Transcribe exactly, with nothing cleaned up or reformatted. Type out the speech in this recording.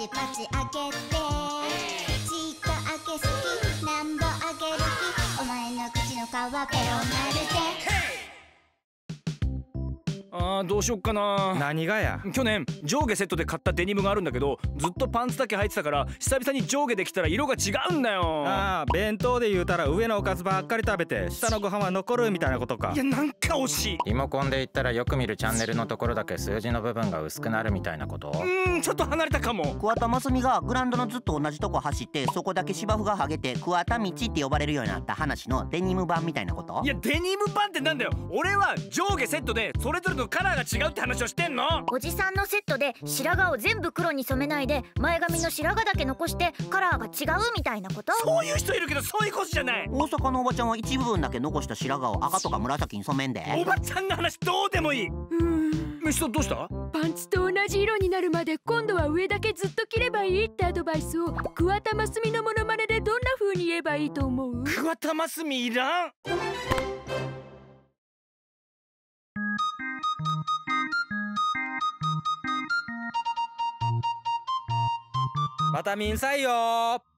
チパチあげて、ちっとあげ好き、なんぼあげる気、お前の口の皮ペロまるで。あーどうしよっかな。何がや。去年上下セットで買ったデニムがあるんだけど、ずっとパンツだけ履いてたから久々に上下できたら色が違うんだよ。ああ弁当で言うたら上のおかずばっかり食べて下のご飯は残るみたいなことか。いやなんか惜しい。リモコンで言ったらよく見るチャンネルのところだけ数字の部分が薄くなるみたいなこと。うんちょっと離れたかも。桑田真澄がグラウンドのずっと同じとこ走って、そこだけ芝生がはげて桑田道って呼ばれるようになった話のデニム版みたいなこと。いやデニム版ってなんだよ。俺は上下セットでそれぞれのカラーが違うって話をしてんの。おじさんのセットで白髪を全部黒に染めないで前髪の白髪だけ残してカラーが違うみたいなこと。そういう人いるけどそういうことじゃない。大阪のおばちゃんは一部分だけ残した白髪を赤とか紫に染めんで。おばちゃんの話どうでもいい。うーん虫さんどうした？パンツと同じ色になるまで今度は上だけずっと着ればいいってアドバイスを桑田真澄のモノマネでどんな風に言えばいいと思う？桑田真澄いらん。また見んさいよー。